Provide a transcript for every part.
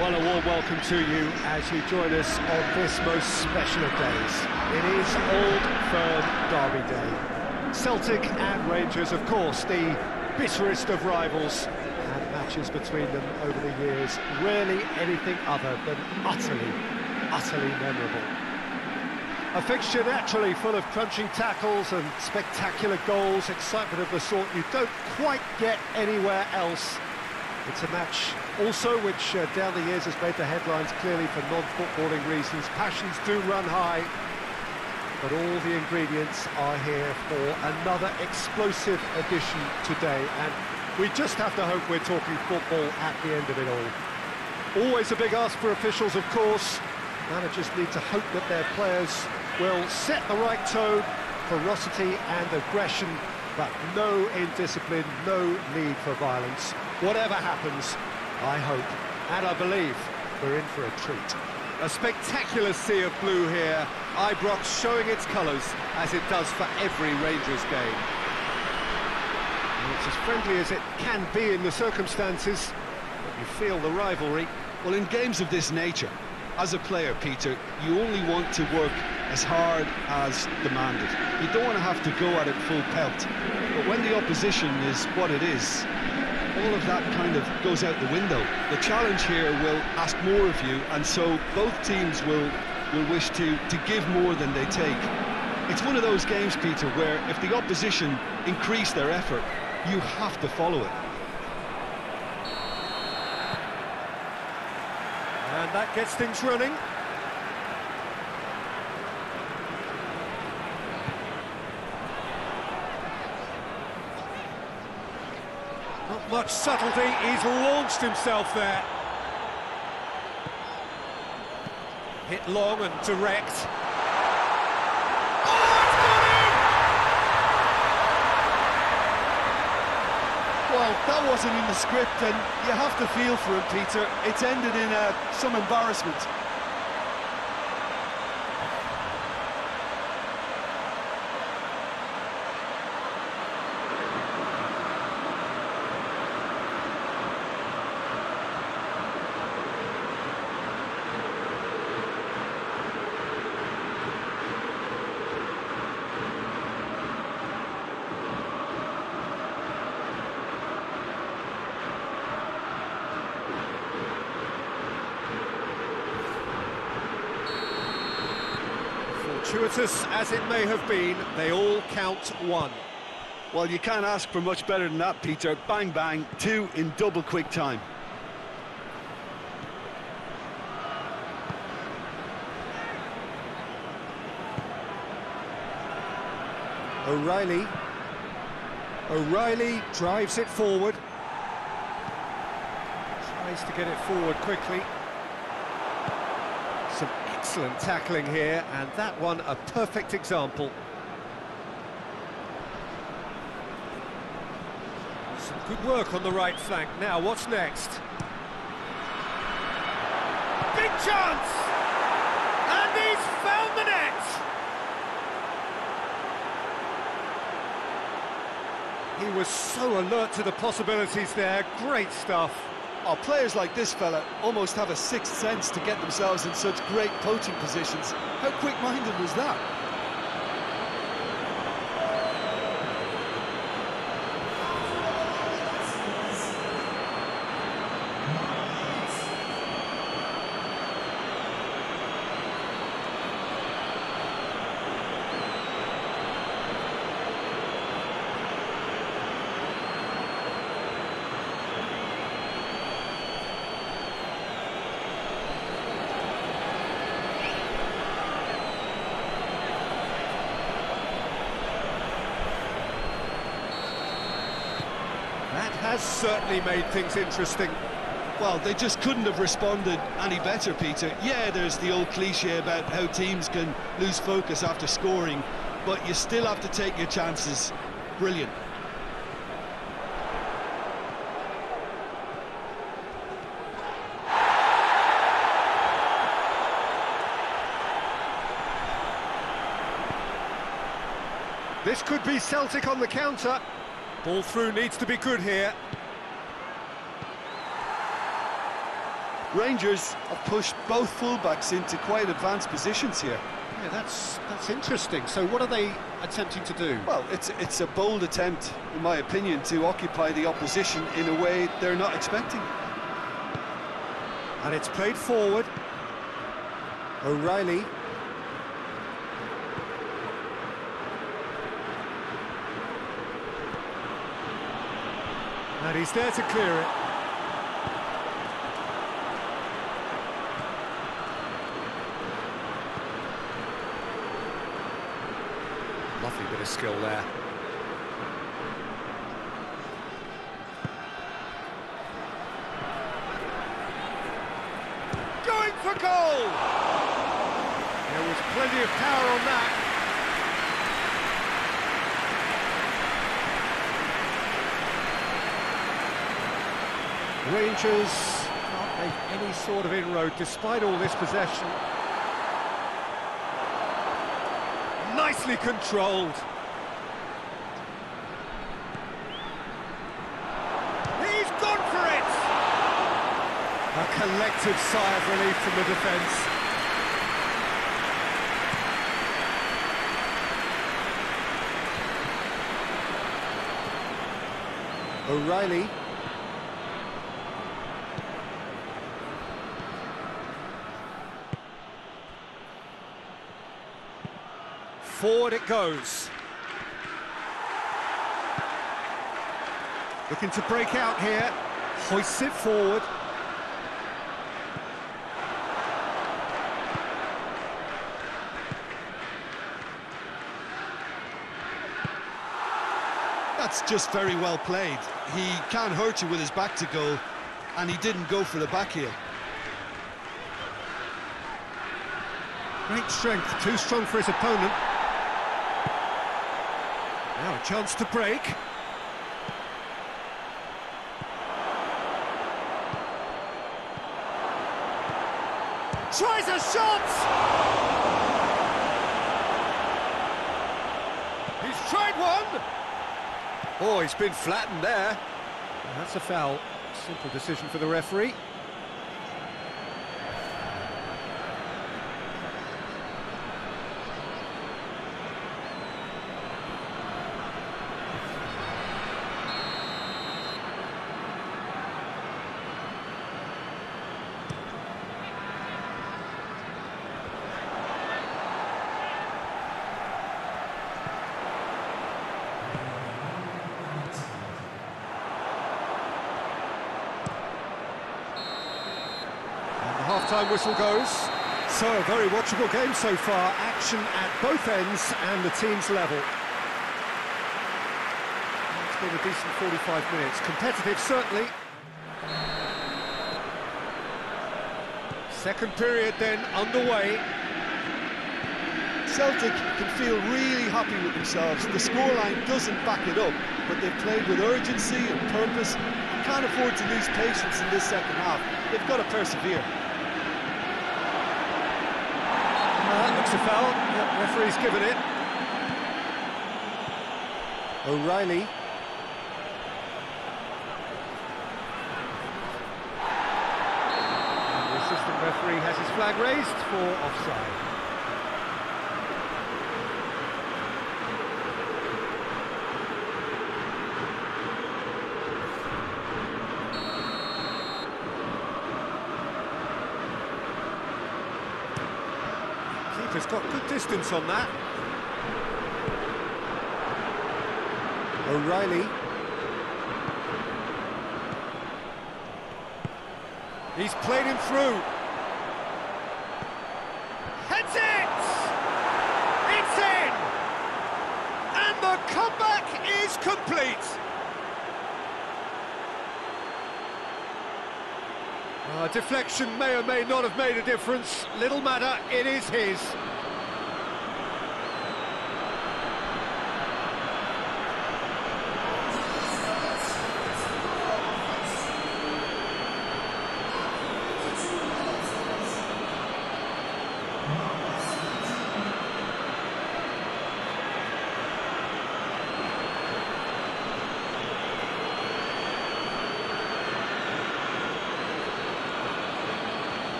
Well, a warm welcome to you as you join us on this most special of days. It is Old Firm Derby Day. Celtic and Rangers, of course, the bitterest of rivals, and matches between them over the years, rarely anything other than utterly memorable. A fixture naturally full of crunching tackles and spectacular goals, excitement of the sort you don't quite get anywhere else. It's a match also which down the years has made the headlines clearly for non-footballing reasons. Passions do run high, but all the ingredients are here for another explosive edition today, and we just have to hope we're talking football at the end of it all. Always a big ask for officials, of course. Managers need to hope that their players will set the right tone, ferocity and aggression, but no indiscipline, no need for violence. Whatever happens, I hope, and I believe, we're in for a treat. A spectacular sea of blue here, Ibrox showing its colours, as it does for every Rangers game. And it's as friendly as it can be in the circumstances, but you feel the rivalry. Well, in games of this nature, as a player, Peter, you only want to work as hard as demanded. You don't want to have to go at it full pelt. But when the opposition is what it is, all of that kind of goes out the window. The challenge here will ask more of you, and so both teams will wish to give more than they take. It's one of those games, Peter, where if the opposition increase their effort, you have to follow it. And that gets things running. Not much subtlety, he's launched himself there. Hit long and direct. Oh, it's gone in! Well, that wasn't in the script, and you have to feel for him, Peter. It's ended in some embarrassment. Fortuitous as it may have been, they all count one. Well, you can't ask for much better than that, Peter. Bang, bang, two in double quick time. O'Reilly drives it forward. Tries to get it forward quickly. Excellent tackling here, and that one a perfect example. Some good work on the right flank. Now, what's next? Big chance! And he's found the net! He was so alert to the possibilities there. Great stuff. Oh, players like this fella almost have a sixth sense to get themselves in such great poaching positions. How quick-minded was that? Has certainly made things interesting. Well, they just couldn't have responded any better, Peter. Yeah, there's the old cliche about how teams can lose focus after scoring, but you still have to take your chances. Brilliant. This could be Celtic on the counter. Ball through needs to be good here. Rangers have pushed both fullbacks into quite advanced positions here. Yeah, that's interesting. So what are they attempting to do? Well, it's a bold attempt, in my opinion, to occupy the opposition in a way they're not expecting. And it's played forward. O'Reilly. And he's there to clear it. Lovely bit of skill there. Going for goal! There was plenty of power on that. Rangers can't make any sort of inroad despite all this possession. Nicely controlled. He's gone for it! A collective sigh of relief from the defence. O'Reilly. Forward it goes. Looking to break out here. Hoists it forward. That's just very well played. He can't hurt you with his back to goal, and he didn't go for the back heel. Great strength, too strong for his opponent. Now a chance to break. Tries a shot! He's tried one! Oh, he's been flattened there. That's a foul. Simple decision for the referee. Half-time whistle goes. So, a very watchable game so far. Action at both ends and the teams level. It's been a decent 45 minutes. Competitive, certainly. Second period then underway. Celtic can feel really happy with themselves. The scoreline doesn't back it up, but they've played with urgency and purpose. They can't afford to lose patience in this second half. They've got to persevere. Looks a foul. Yep, referee's given it. O'Reilly. The assistant referee has his flag raised for offside. He's got good distance on that. O'Reilly. He's played him through. Heads it! It's in! And the comeback is complete. Deflection may or may not have made a difference. Little matter, it is his.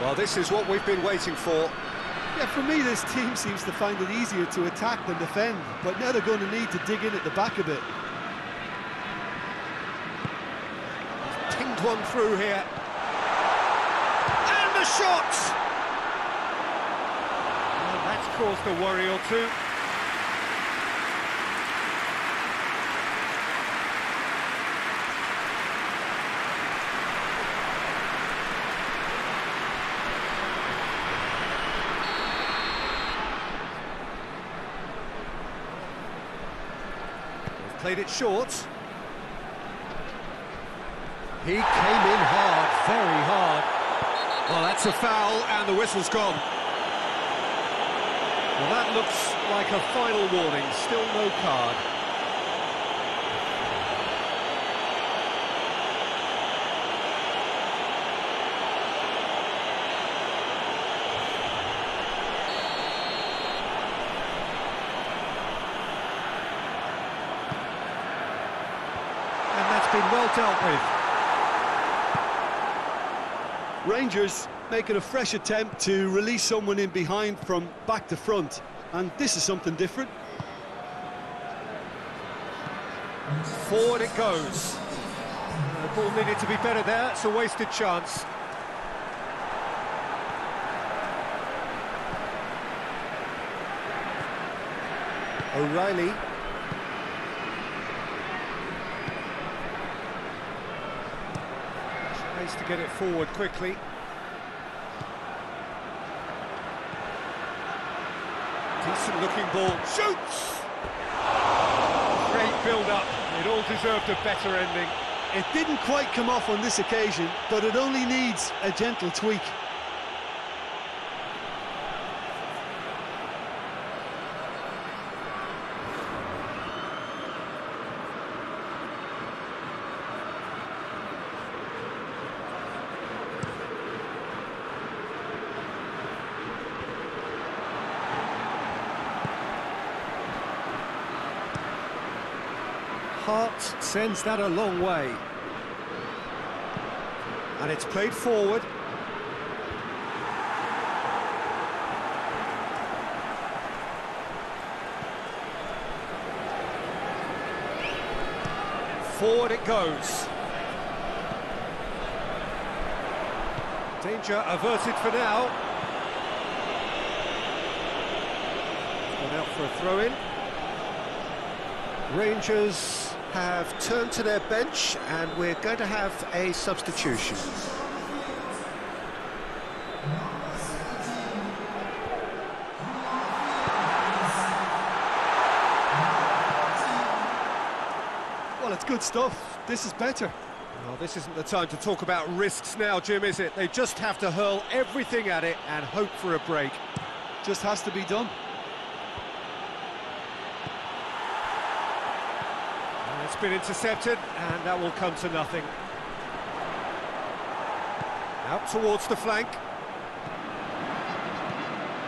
Well, this is what we've been waiting for. Yeah, for me, this team seems to find it easier to attack than defend, but now they're going to need to dig in at the back a bit. Pinged one through here. And the shot! Well, that's caused a worry or two. Played it short. He came in hard, very hard. Well, that's a foul, and the whistle's gone. Well, that looks like a final warning, still no card. Been well dealt with. Rangers making a fresh attempt to release someone in behind from back to front, and this is something different. Forward it goes. The ball needed to be better there, it's a wasted chance. O'Reilly. To get it forward quickly. Decent looking ball. Shoots! Great build-up. It all deserved a better ending. It didn't quite come off on this occasion, but it only needs a gentle tweak. Hart sends that a long way, and it's played forward. Forward it goes. Danger averted for now. Gone out for a throw-in. Rangers have turned to their bench, and we're going to have a substitution. Well, it's good stuff. This is better. Well, this isn't the time to talk about risks now, Jim, is it? They just have to hurl everything at it and hope for a break. Just has to be done. It's been intercepted, and that will come to nothing. Out towards the flank.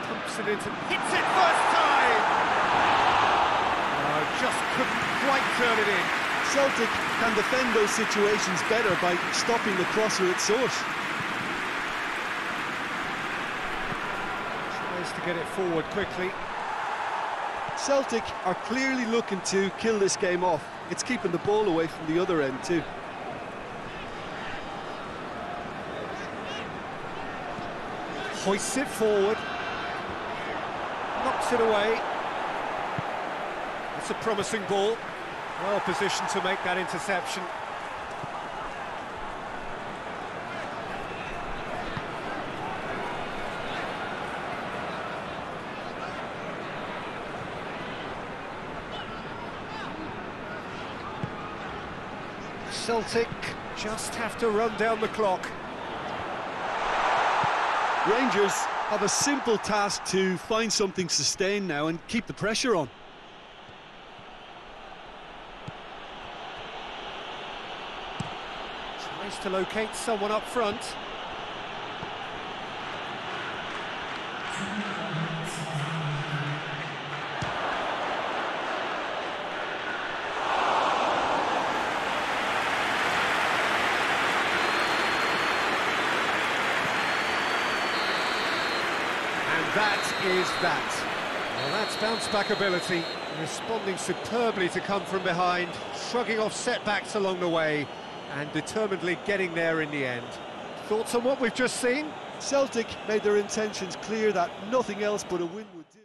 Pumps it into... hits it first time! Oh, just couldn't quite turn it in. Celtic can defend those situations better by stopping the crosser at source. Tries to get it forward quickly. Celtic are clearly looking to kill this game off. It's keeping the ball away from the other end too. Hoists it forward. Knocks it away. It's a promising ball. Well positioned to make that interception. Celtic just have to run down the clock. Rangers have a simple task to find something sustained now and keep the pressure on. Tries to locate someone up front. that is that. Well, that's bounce-back ability, responding superbly to come from behind, shrugging off setbacks along the way, and determinedly getting there in the end. Thoughts on what we've just seen? Celtic made their intentions clear that nothing else but a win would do.